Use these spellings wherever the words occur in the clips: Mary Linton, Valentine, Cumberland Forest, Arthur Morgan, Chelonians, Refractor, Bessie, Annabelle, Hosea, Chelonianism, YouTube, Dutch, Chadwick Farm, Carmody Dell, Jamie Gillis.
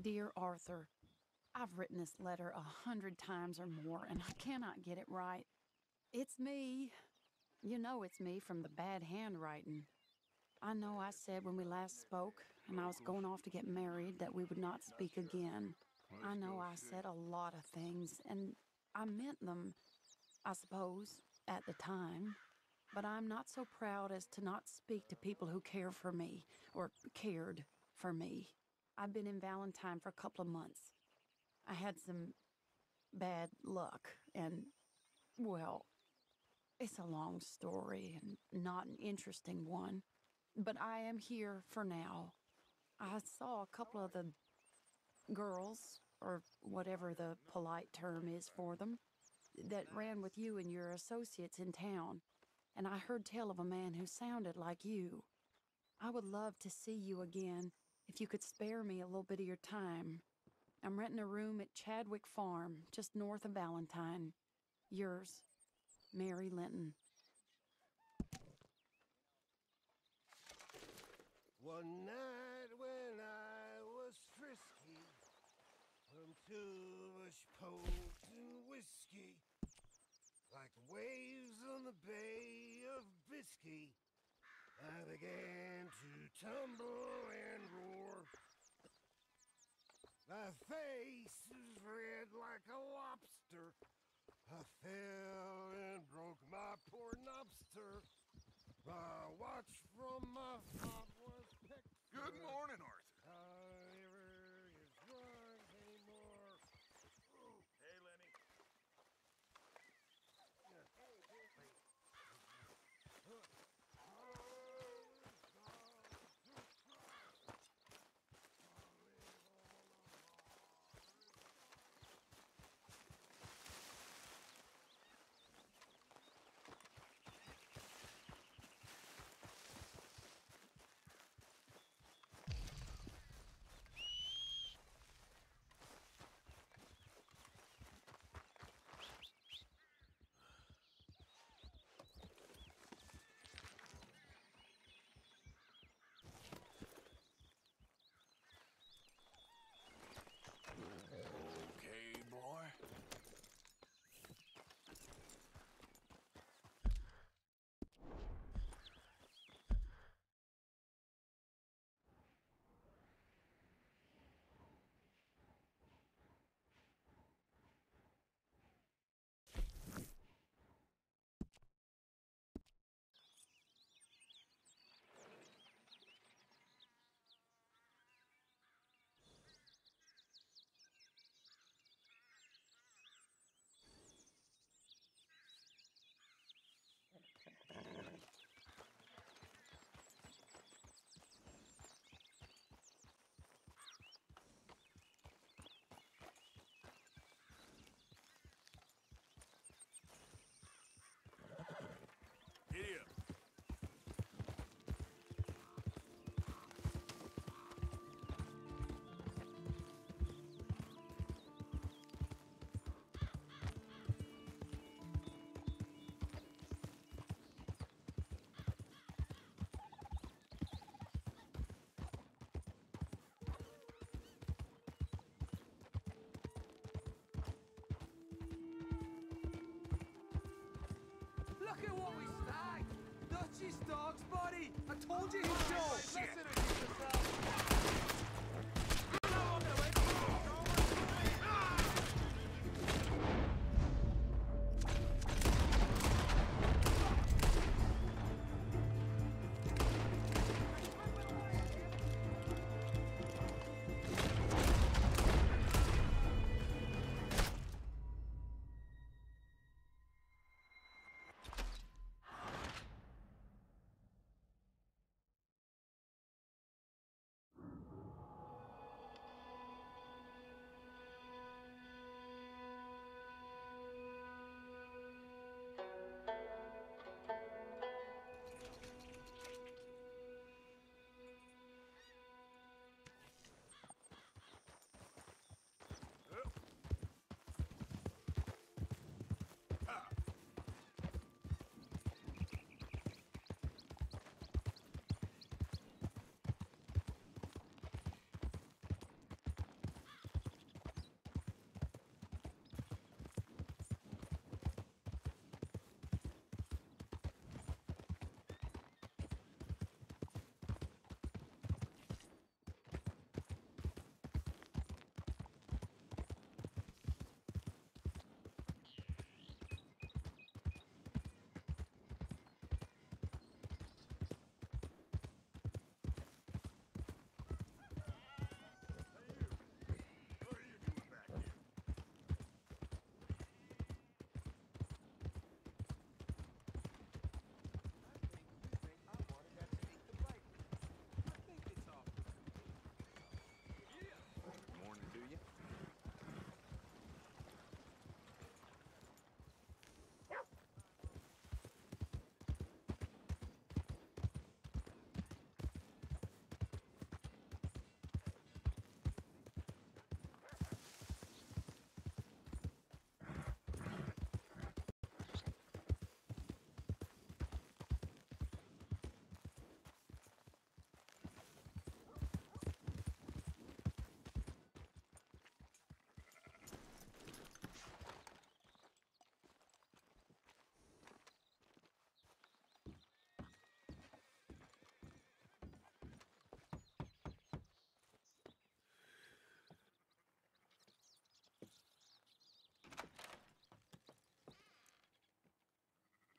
Dear Arthur, I've written this letter 100 times or more, and I cannot get it right. It's me. You know it's me from the bad handwriting. I know I said when we last spoke, and I was going off to get married, that we would not speak again. I know I said a lot of things, and I meant them, I suppose, at the time. But I'm not so proud as to not speak to people who care for me, or cared for me. I've been in Valentine for a couple of months. I had some bad luck, and, well, it's a long story and not an interesting one. But I am here for now. I saw a couple of the girls, or whatever the polite term is for them, that ran with you and your associates in town, and I heard tell of a man who sounded like you. I would love to see you again if you could spare me a little bit of your time. I'm renting a room at Chadwick Farm, just north of Valentine. Yours, Mary Linton. One night when I was frisky from too much pokes and whiskey, like waves on the Bay of Biscay, I began to tumble and roar. My face is red like a lobster. I fell and broke my poor knobster. My watch from my fob was picked. Good morning, Arthur. Never is wrong anymore. Ooh. Hey, Lenny. Yeah. Giddy up. Look at what we snagged! Dutch's dog's body! I told you he'd show! Listen to yourself! Get out of the way!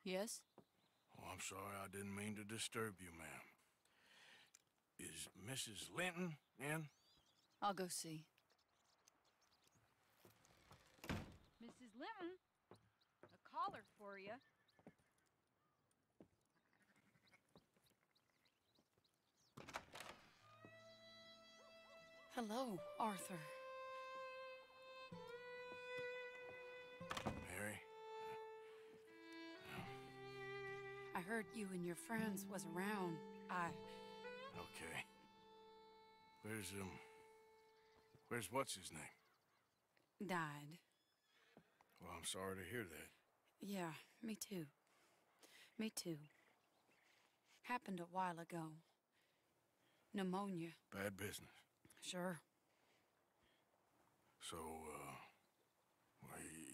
Yes? Oh, I'm sorry. I didn't mean to disturb you, ma'am. Is Mrs. Linton in? I'll go see. Mrs. Linton, a caller for you. Hello, Arthur. Mary? I heard you and your friends was around. Okay. Where's what's-his-name? Died. Well, I'm sorry to hear that. Yeah, me too. Me too. Happened a while ago. Pneumonia. Bad business. Sure. So, well,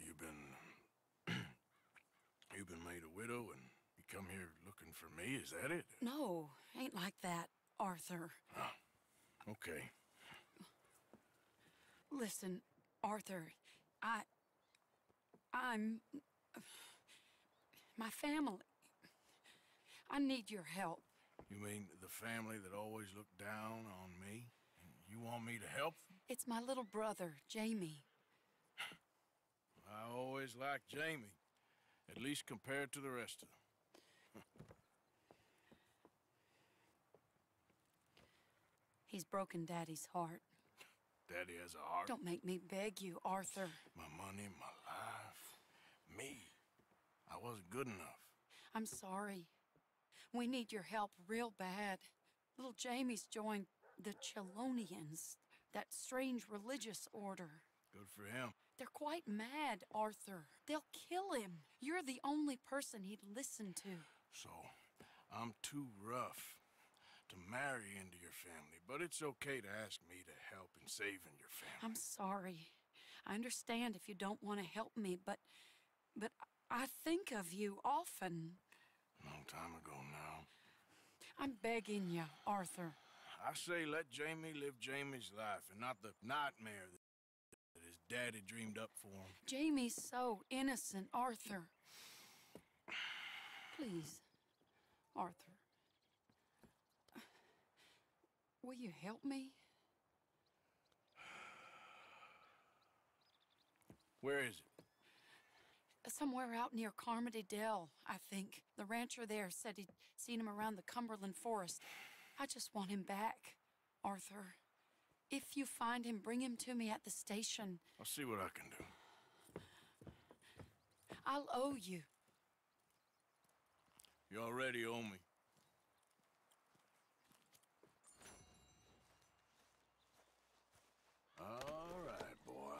you've been made a widow and you come here looking for me, is that it? No, ain't like that, Arthur. Oh, okay. Listen, Arthur, I'm... my family. I need your help. You mean the family that always looked down on me? You want me to help? It's my little brother, Jamie. I always liked Jamie, at least compared to the rest of them. He's broken Daddy's heart. Daddy has a heart? Don't make me beg you, Arthur. My money, my life, me. I wasn't good enough. I'm sorry. We need your help real bad. Little Jamie's joined the Chelonians, that strange religious order. Good for him. They're quite mad, Arthur. They'll kill him. You're the only person he'd listen to. So, I'm too rough to marry into your family, but it's okay to ask me to help in saving your family. I'm sorry. I understand if you don't want to help me, but I think of you often. A long time ago now. I'm begging you, Arthur. I say let Jamie live Jamie's life and not the nightmare that his daddy dreamed up for him. Jamie's so innocent, Arthur. Please, Arthur. Will you help me? Where is it? Somewhere out near Carmody Dell, I think. The rancher there said he'd seen him around the Cumberland Forest. I just want him back, Arthur. If you find him, bring him to me at the station. I'll see what I can do. I'll owe you. You already owe me. All right, boy.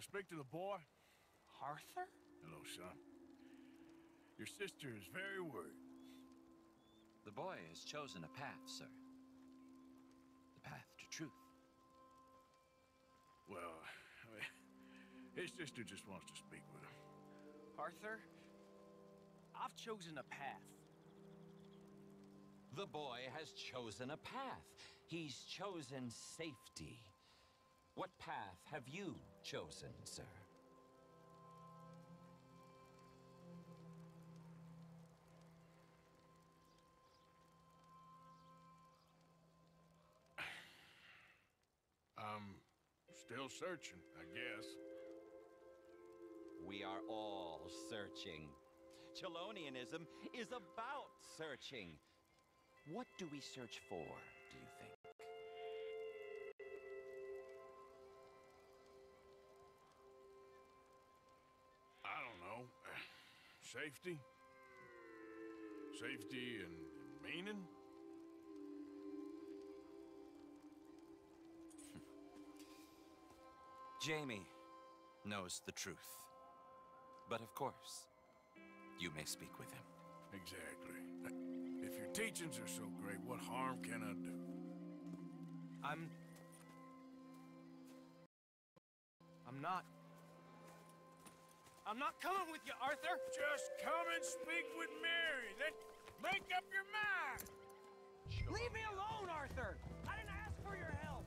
I speak to the boy? Arthur? Hello, son. Your sister is very worried. The boy has chosen a path, sir. The path to truth. Well, I mean, his sister just wants to speak with him. Arthur, I've chosen a path. The boy has chosen a path. He's chosen safety. What path have you chosen, sir? I'm still searching, I guess. We are all searching. Chelonianism is about searching. What do we search for, do you think? I don't know. Safety? Safety and meaning? Jamie knows the truth. But of course, you may speak with him. Exactly. If your teachings are so great, what harm can I do? I'm not coming with you, Arthur! Just come and speak with Mary, then make up your mind! Sure. Leave me alone, Arthur! I didn't ask for your help!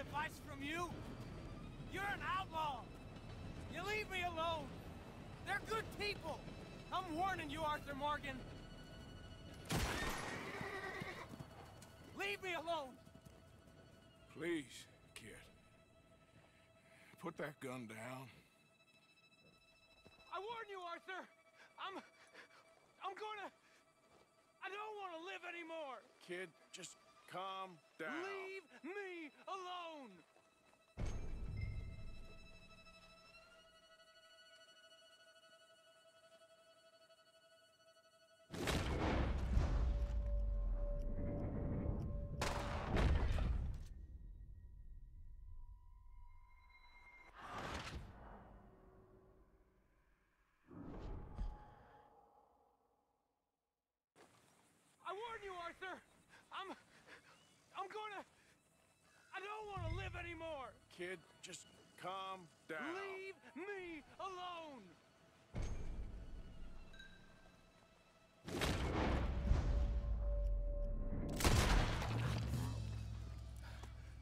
Advice from you? You're an outlaw. You leave me alone. They're good people. I'm warning you, Arthur Morgan. Leave me alone. Please, kid. Put that gun down. I warn you, Arthur. I don't want to live anymore. Kid, just calm down. Leave me alone! Arthur, I don't want to live anymore. Kid, just calm down. Leave me alone.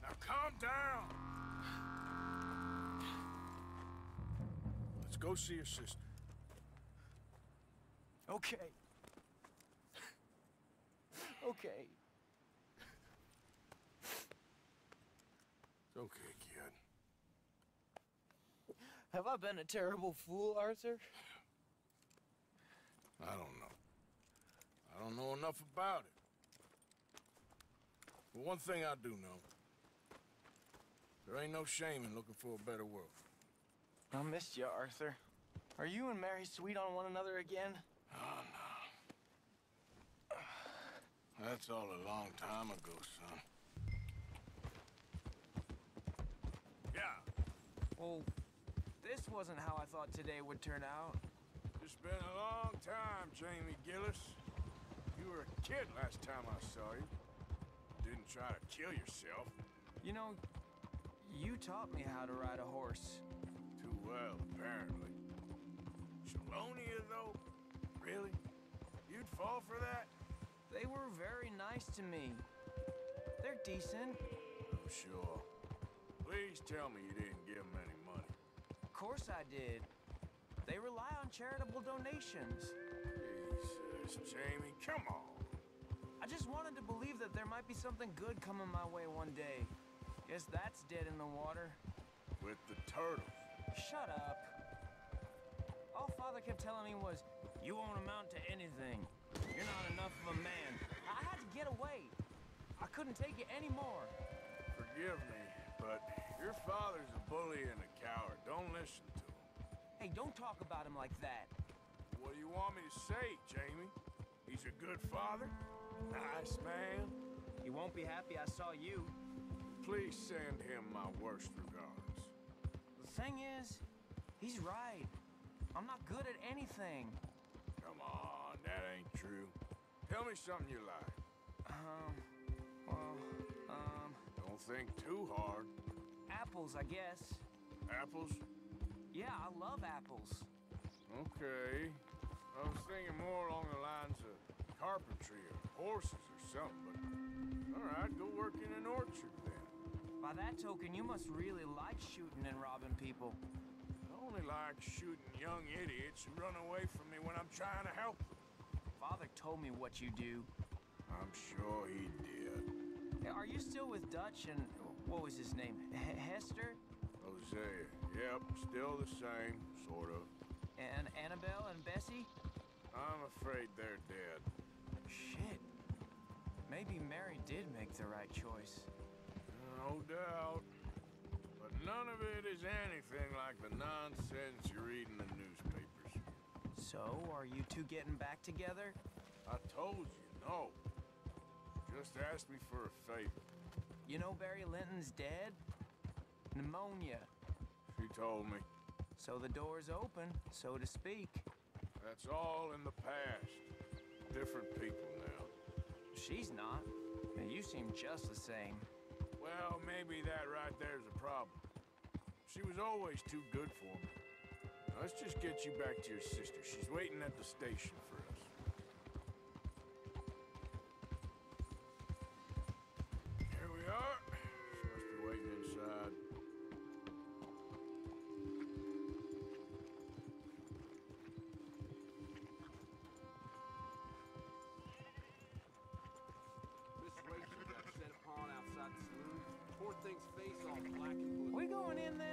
Now calm down. Let's go see your sister. Okay. Okay. It's okay, kid. Have I been a terrible fool, Arthur? I don't know. I don't know enough about it. But one thing I do know, there ain't no shame in looking for a better world. I missed you, Arthur. Are you and Mary sweet on one another again? Oh, no. That's all a long time ago, son. Yeah. Well, this wasn't how I thought today would turn out. It's been a long time, Jamie Gillis. You were a kid last time I saw you. Didn't try to kill yourself. You know, you taught me how to ride a horse. Too well, apparently. Chelonia, though? Really? You'd fall for that? They were very nice to me. They're decent. Oh, sure. Please tell me you didn't give them any money. Of course I did. They rely on charitable donations. Jesus, Jamie, come on. I just wanted to believe that there might be something good coming my way one day. Guess that's dead in the water. With the turtle. Shut up. All Father kept telling me was, you won't amount to anything. You're not enough of a man. I had to get away. I couldn't take it anymore. Forgive me, but your father's a bully and a coward. Don't listen to him. Hey, don't talk about him like that. What do you want me to say, Jamie? He's a good father, nice man. He won't be happy I saw you. Please send him my worst regards. The thing is, he's right. I'm not good at anything. Come on, that ain't true. Tell me something you like. Don't think too hard. Apples, I guess. Apples? Yeah, I love apples. Okay. I was thinking more along the lines of carpentry or horses or something, but all right, go work in an orchard then. By that token, you must really like shooting and robbing people. I only like shooting young idiots who run away from me when I'm trying to help them. Father told me what you do. I'm sure he did. Hey, are you still with Dutch and what was his name? Hester? Hosea. Yep, still the same, sort of. And Annabelle and Bessie? I'm afraid they're dead. Shit. Maybe Mary did make the right choice. No doubt. But none of it is anything like the nonsense you read in the newspapers. So, are you two getting back together? I told you, no. You just asked me for a favor. You know Barry Linton's dead? Pneumonia. She told me. So the door's open, so to speak. That's all in the past. Different people now. She's not. You seem just the same. Well, maybe that right there's a problem. She was always too good for me. Now, let's just get you back to your sister. She's waiting at the station for us. Here we are. She must be waiting inside. Poor thing's face all black and blue. We going in then?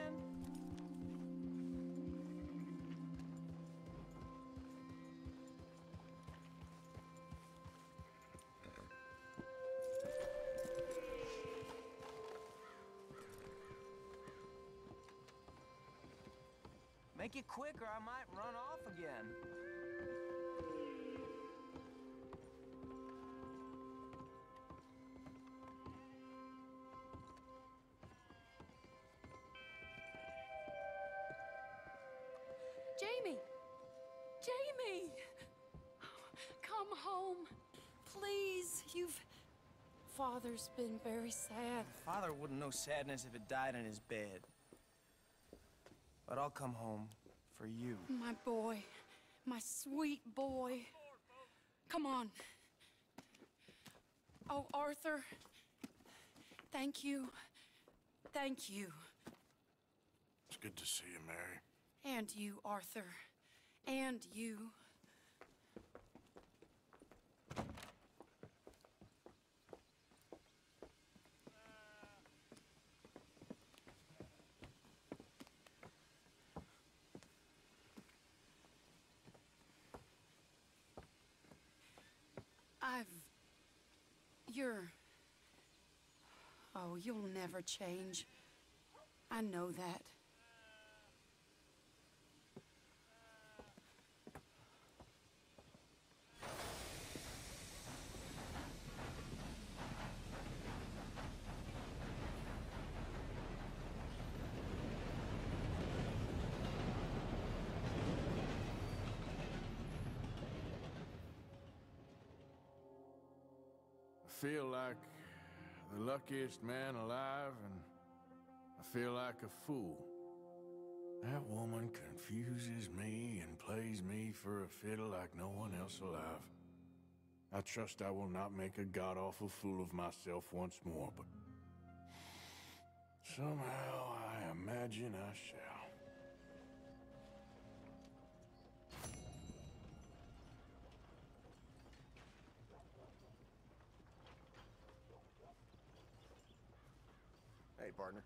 Make it quick or I might run off again. Father's been very sad. Father wouldn't know sadness if it died in his bed. But I'll come home for you. My boy. My sweet boy. Come on. Oh, Arthur. Thank you. Thank you. It's good to see you, Mary. And you, Arthur. And you. Oh, you'll never change. I know that. I feel like the luckiest man alive, and I feel like a fool. That woman confuses me and plays me for a fiddle like no one else alive. I trust I will not make a god-awful fool of myself once more, but somehow I imagine I shall. Hey, partner.